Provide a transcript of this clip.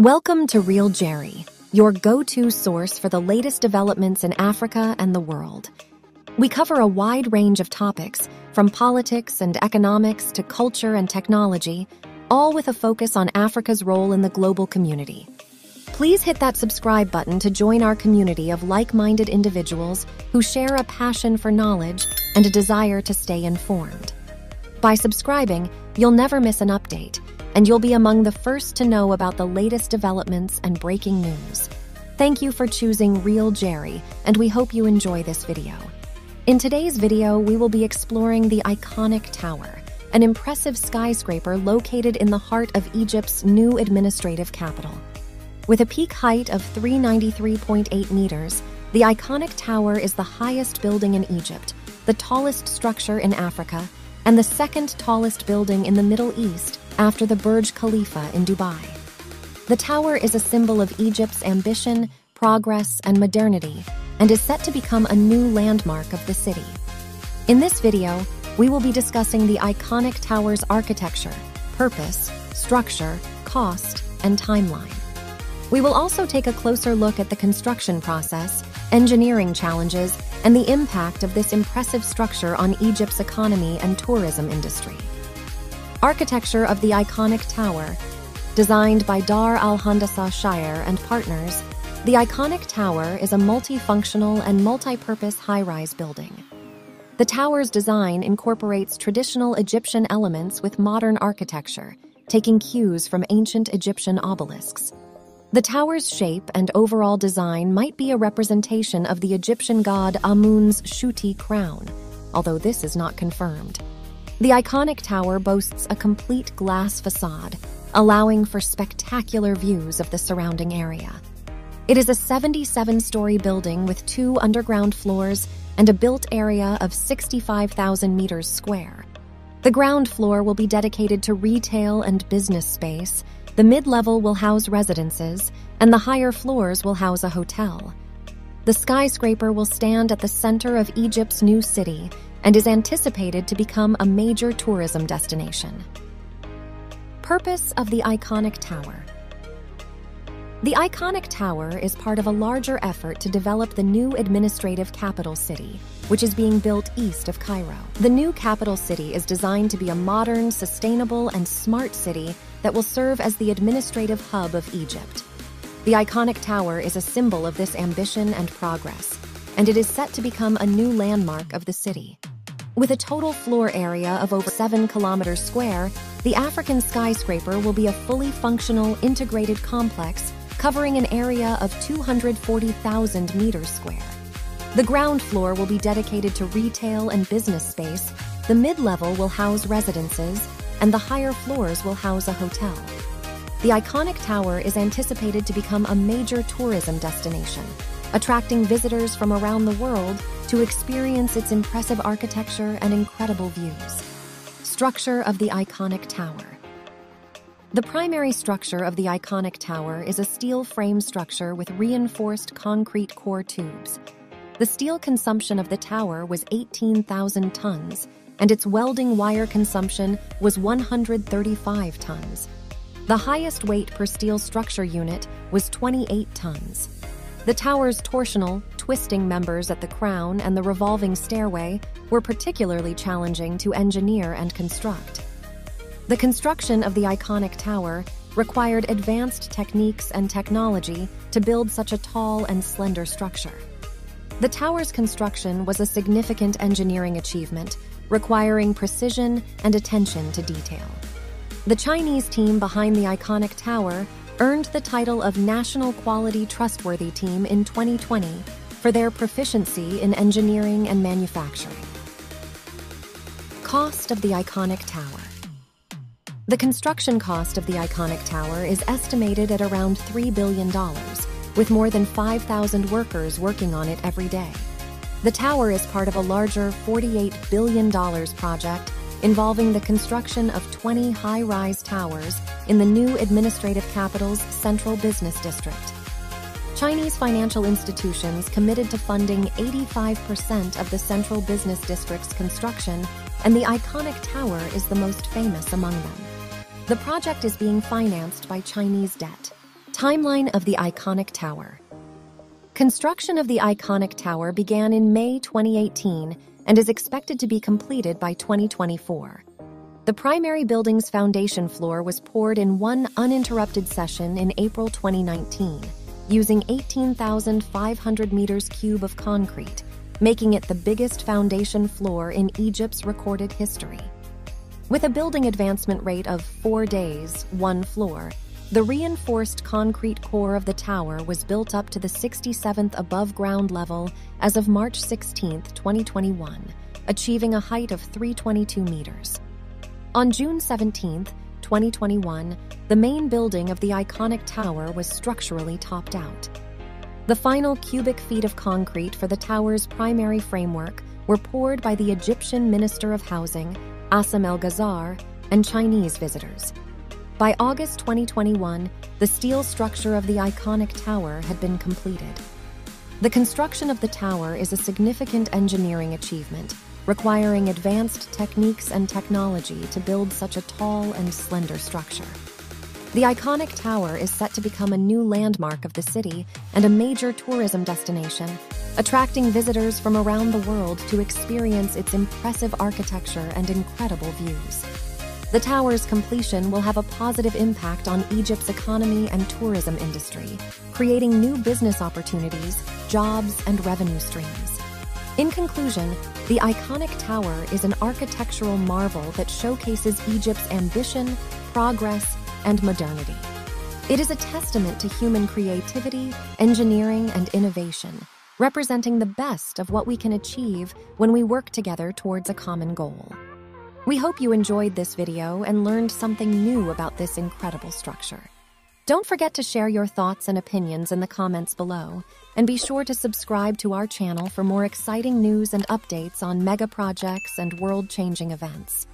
Welcome to Real JeRi, your go-to source for the latest developments in Africa and the world. We cover a wide range of topics, from politics and economics to culture and technology, all with a focus on Africa's role in the global community. Please hit that subscribe button to join our community of like-minded individuals who share a passion for knowledge and a desire to stay informed. By subscribing, you'll never miss an update, and you'll be among the first to know about the latest developments and breaking news. Thank you for choosing Real JeRi, and we hope you enjoy this video. In today's video, we will be exploring the Iconic Tower, an impressive skyscraper located in the heart of Egypt's new administrative capital. With a peak height of 393.8 meters, the Iconic Tower is the highest building in Egypt, the tallest structure in Africa, and the second tallest building in the Middle East after the Burj Khalifa in Dubai. The tower is a symbol of Egypt's ambition, progress, and modernity, and is set to become a new landmark of the city. In this video, we will be discussing the Iconic Tower's architecture, purpose, structure, cost, and timeline. We will also take a closer look at the construction process, engineering challenges, and the impact of this impressive structure on Egypt's economy and tourism industry. Architecture of the Iconic Tower. Designed by Dar al-Handasa Shire and Partners, the Iconic Tower is a multifunctional and multi-purpose high-rise building. The tower's design incorporates traditional Egyptian elements with modern architecture, taking cues from ancient Egyptian obelisks. The tower's shape and overall design might be a representation of the Egyptian god Amun's Shuti crown, although this is not confirmed. The Iconic Tower boasts a complete glass facade, allowing for spectacular views of the surrounding area. It is a 77-story building with two underground floors and a built area of 65,000 meters square. The ground floor will be dedicated to retail and business space. The mid-level will house residences, and the higher floors will house a hotel. The skyscraper will stand at the center of Egypt's new city and is anticipated to become a major tourism destination. Purpose of the Iconic Tower. The Iconic Tower is part of a larger effort to develop the new administrative capital city, which is being built east of Cairo. The new capital city is designed to be a modern, sustainable, and smart city that will serve as the administrative hub of Egypt. The Iconic Tower is a symbol of this ambition and progress, and it is set to become a new landmark of the city. With a total floor area of over 7 kilometers square, the African skyscraper will be a fully functional, integrated complex covering an area of 240,000 meters square. The ground floor will be dedicated to retail and business space, the mid-level will house residences, and the higher floors will house a hotel. The Iconic Tower is anticipated to become a major tourism destination, attracting visitors from around the world to experience its impressive architecture and incredible views. Structure of the Iconic Tower. The primary structure of the Iconic Tower is a steel frame structure with reinforced concrete core tubes. The steel consumption of the tower was 18,000 tons, and its welding wire consumption was 135 tons. The highest weight per steel structure unit was 28 tons. The tower's torsional, twisting members at the crown and the revolving stairway were particularly challenging to engineer and construct. The construction of the Iconic Tower required advanced techniques and technology to build such a tall and slender structure. The tower's construction was a significant engineering achievement, requiring precision and attention to detail. The Chinese team behind the Iconic Tower earned the title of National Quality Trustworthy Team in 2020 for their proficiency in engineering and manufacturing. Cost of the Iconic Tower. The construction cost of the Iconic Tower is estimated at around $3 billion, with more than 5,000 workers working on it every day. The tower is part of a larger $48 billion project involving the construction of 20 high-rise towers in the new administrative capital's central business district. Chinese financial institutions committed to funding 85% of the central business district's construction, and the Iconic Tower is the most famous among them. The project is being financed by Chinese debt. Timeline of the Iconic Tower. Construction of the Iconic Tower began in May 2018 and is expected to be completed by 2024. The primary building's foundation floor was poured in one uninterrupted session in April 2019, using 18,500 meters cube of concrete, making it the biggest foundation floor in Egypt's recorded history. With a building advancement rate of 4 days, one floor, the reinforced concrete core of the tower was built up to the 67th above ground level as of March 16, 2021, achieving a height of 322 meters. On June 17, 2021, the main building of the Iconic Tower was structurally topped out. The final cubic feet of concrete for the tower's primary framework were poured by the Egyptian Minister of Housing, Assem El-Gazzar, and Chinese visitors. By August 2021, the steel structure of the Iconic Tower had been completed. The construction of the tower is a significant engineering achievement, requiring advanced techniques and technology to build such a tall and slender structure. The Iconic Tower is set to become a new landmark of the city and a major tourism destination, attracting visitors from around the world to experience its impressive architecture and incredible views. The tower's completion will have a positive impact on Egypt's economy and tourism industry, creating new business opportunities, jobs, and revenue streams. In conclusion, the Iconic Tower is an architectural marvel that showcases Egypt's ambition, progress, and modernity. It is a testament to human creativity, engineering, and innovation, representing the best of what we can achieve when we work together towards a common goal. We hope you enjoyed this video and learned something new about this incredible structure. Don't forget to share your thoughts and opinions in the comments below, and be sure to subscribe to our channel for more exciting news and updates on mega projects and world-changing events.